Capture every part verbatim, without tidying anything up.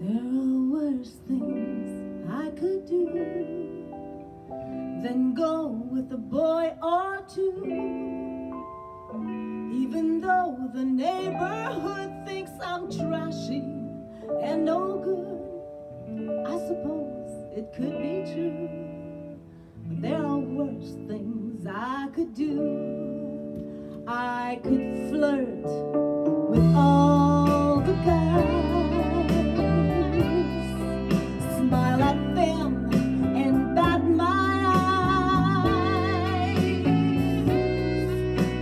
There are worse things I could do than go with a boy or two. Even though the neighborhood thinks I'm trashy and no good, I suppose it could be true. But there are worse things I could do. I could flirt with all the guys,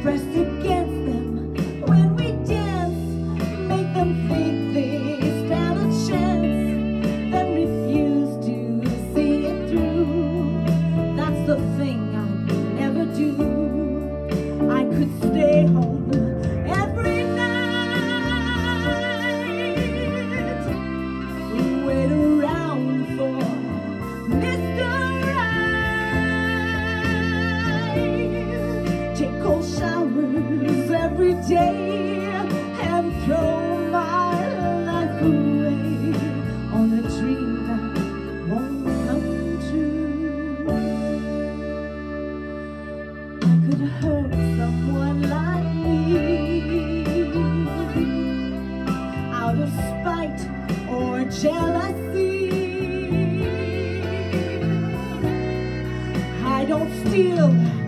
pressed against them when we dance, make them think they stand a chance, then refuse to see it through. That's the thing I'd never do. I could stay home every night, wait around for Mister showers every day and throw my life away on a dream that won't come true. I could hurt someone like me out of spite or jealousy. I don't steal